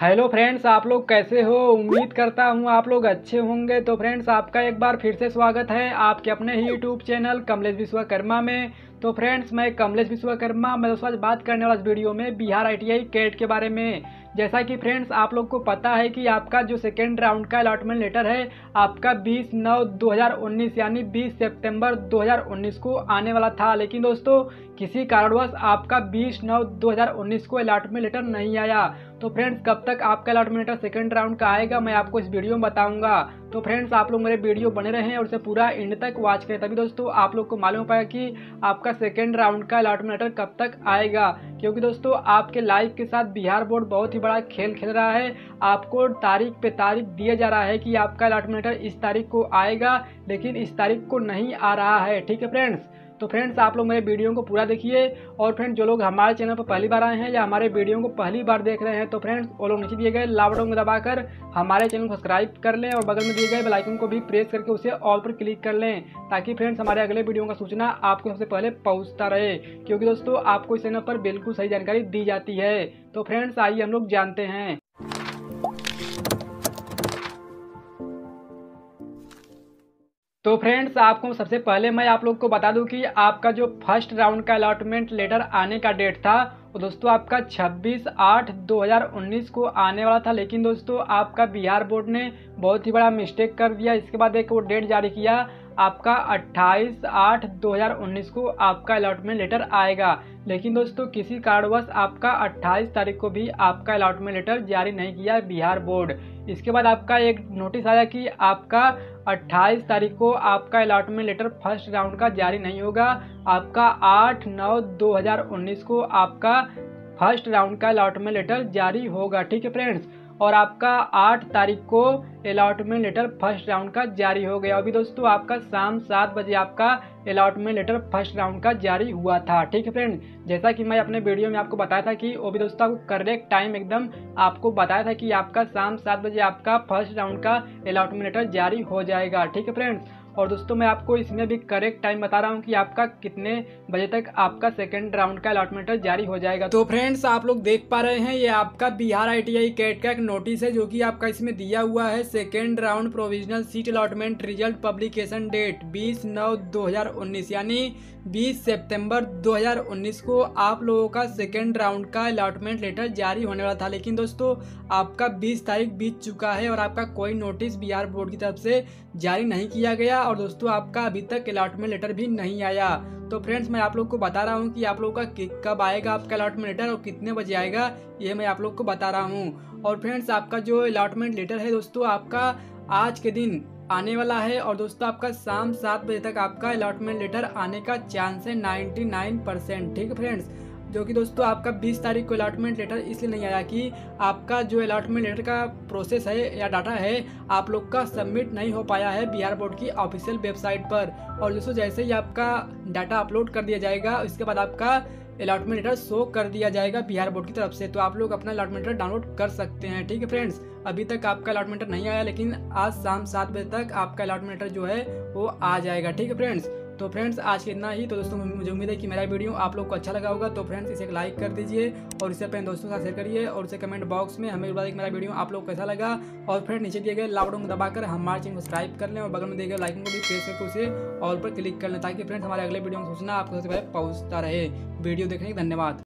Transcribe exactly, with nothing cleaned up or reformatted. Hello friends, आप लोग कैसे हो। उम्मीद करता हूँ आप लोग अच्छे होंगे। तो फ्रेंड्स, आपका एक बार फिर से स्वागत है आपके अपने ही यूट्यूब चैनल कमलेश विश्वकर्मा में। तो फ्रेंड्स, मैं कमलेश विश्वकर्मा मैं दोस्तों आज बात करने वाला इस वीडियो में बिहार आईटीआई कैट के बारे में। जैसा कि फ्रेंड्स आप लोग को पता है कि आपका जो सेकेंड राउंड का अलॉटमेंट लेटर है आपका बीस नौ दो हज़ार उन्नीस यानी बीस सितंबर दो हज़ार उन्नीस को आने वाला था, लेकिन दोस्तों किसी कारणवश आपका बीस नौ दो हज़ार उन्नीस को अलॉटमेंट लेटर नहीं आया। तो फ्रेंड्स, कब तक आपका अलॉटमेंट लेटर सेकेंड राउंड का आएगा मैं आपको इस वीडियो में बताऊँगा। तो फ्रेंड्स, आप लोग मेरे वीडियो बने रहें और उसे पूरा एंड तक वॉच करें, तभी दोस्तों आप लोग को मालूम पाएगा कि आपका सेकेंड राउंड का अलॉटमेंट लेटर कब तक आएगा। क्योंकि दोस्तों आपके लाइफ के साथ बिहार बोर्ड बहुत ही बड़ा खेल खेल रहा है। आपको तारीख पे तारीख दिया जा रहा है कि आपका अलॉटमेंट लेटर इस तारीख को आएगा, लेकिन इस तारीख को नहीं आ रहा है। ठीक है फ्रेंड्स, तो फ्रेंड्स आप लोग मेरे वीडियो को पूरा देखिए। और फ्रेंड्स, जो लोग हमारे चैनल पर पहली बार आए हैं या हमारे वीडियो को पहली बार देख रहे हैं तो फ्रेंड्स वो लोग नीचे दिए गए लाल बटन को दबाकर हमारे चैनल को सब्सक्राइब कर लें और बगल में दिए गए बेल आइकन को भी प्रेस करके उसे ऑल पर क्लिक कर लें, ताकि फ्रेंड्स हमारे अगले वीडियो का सूचना आपको सबसे पहले पहुँचता रहे। क्योंकि दोस्तों आपको इस चैनल पर बिल्कुल सही जानकारी दी जाती है। तो फ्रेंड्स आइए हम लोग जानते हैं। तो फ्रेंड्स, आपको सबसे पहले मैं आप लोग को बता दूं कि आपका जो फर्स्ट राउंड का अलॉटमेंट लेटर आने का डेट था वो दोस्तों आपका छब्बीस आठ दो हज़ार उन्नीस को आने वाला था, लेकिन दोस्तों आपका बिहार बोर्ड ने बहुत ही बड़ा मिस्टेक कर दिया। इसके बाद एक वो डेट जारी किया, आपका अट्ठाईस आठ दो हज़ार उन्नीस को आपका अलॉटमेंट लेटर आएगा, लेकिन दोस्तों किसी कारणवश आपका अट्ठाईस तारीख को भी आपका अलॉटमेंट लेटर जारी नहीं किया बिहार बोर्ड। इसके बाद आपका एक नोटिस आया कि आपका अट्ठाईस तारीख को आपका अलॉटमेंट लेटर फर्स्ट राउंड का जारी नहीं होगा, आपका आठ नौ दो हज़ार उन्नीस को आपका फर्स्ट राउंड का अलॉटमेंट लेटर जारी होगा। ठीक है फ्रेंड्स, और आपका आठ तारीख को अलॉटमेंट लेटर फर्स्ट राउंड का जारी हो गया। अभी दोस्तों आपका शाम सात बजे आपका अलॉटमेंट लेटर फर्स्ट राउंड का जारी हुआ था। ठीक है फ्रेंड, जैसा कि मैं अपने वीडियो में आपको बताया था कि वो भी दोस्तों आपको करेक्ट टाइम एकदम आपको बताया था कि आपका शाम सात बजे आपका फर्स्ट राउंड का अलॉटमेंट लेटर जारी हो जाएगा। ठीक है फ्रेंड्स, और दोस्तों मैं आपको इसमें भी करेक्ट टाइम बता रहा हूँ कि आपका कितने बजे तक आपका सेकंड राउंड का अलॉटमेंट जारी हो जाएगा। तो फ्रेंड्स, आप लोग देख पा रहे हैं ये आपका बिहार आईटीआई कैट का एक नोटिस है जो कि आपका इसमें दिया हुआ है। Second round provisional seat allotment result publication date बीस नौ दो हज़ार उन्नीस यानी बीस सितंबर दो हज़ार उन्नीस को आप लोगों का सेकेंड राउंड का अलॉटमेंट लेटर जारी होने वाला था, लेकिन दोस्तों आपका बीस तारीख बीत चुका है और आपका कोई नोटिस बिहार बोर्ड की तरफ से जारी नहीं किया गया और दोस्तों आपका अभी तक अलॉटमेंट लेटर भी नहीं आया। तो फ्रेंड्स, मैं आप लोग को बता रहा हूँ कि आप लोग का कब आएगा आपका अलॉटमेंट लेटर और कितने बजे आएगा, ये मैं आप लोग को बता रहा हूँ। और फ्रेंड्स, आपका जो अलॉटमेंट लेटर है दोस्तों आपका आज के दिन आने वाला है और दोस्तों आपका शाम सात बजे तक आपका अलॉटमेंट लेटर आने का चांस है नाइन्टी नाइन परसेंट। ठीक है फ्रेंड्स, जो कि दोस्तों आपका बीस तारीख को अलॉटमेंट लेटर इसलिए नहीं आया कि आपका जो अलॉटमेंट लेटर का प्रोसेस है या डाटा है आप लोग का सबमिट नहीं हो पाया है बिहार बोर्ड की ऑफिशियल वेबसाइट पर। और दोस्तों जैसे ही आपका डाटा अपलोड कर दिया जाएगा इसके बाद आपका अलॉटमेंट लेटर शो कर दिया जाएगा बिहार बोर्ड की तरफ से, तो आप लोग अपना अलॉटमेंट लेटर डाउनलोड कर सकते हैं। ठीक है फ्रेंड्स, अभी तक आपका अलॉटमेंट लेटर नहीं आया, लेकिन आज शाम सात बजे तक आपका अलॉटमेंट लेटर जो है वो आ जाएगा। ठीक है फ्रेंड्स, तो फ्रेंड्स आज के इतना ही। तो दोस्तों मुझे उम्मीद है कि मेरा वीडियो आप लोग को अच्छा लगा होगा। तो फ्रेंड्स, इसे लाइक कर दीजिए और इसे अपने दोस्तों के साथ शेयर करिए और इसे कमेंट बॉक्स में हमें बताइए कि मेरा वीडियो आप लोग कैसा लगा। और फ्रेंड्स, नीचे दिए गए लाल बटन को दबाकर हमारे चैनल को सब्सक्राइब कर लें और बगल में दिए गए लाइक को भी प्रेस करके उसे ऑल पर क्लिक कर लें, ताकि फ्रेंड्स हमारे अगले वीडियो में सूचना आपको सबसे पहले पहुँचता रहे। वीडियो देखने के धन्यवाद।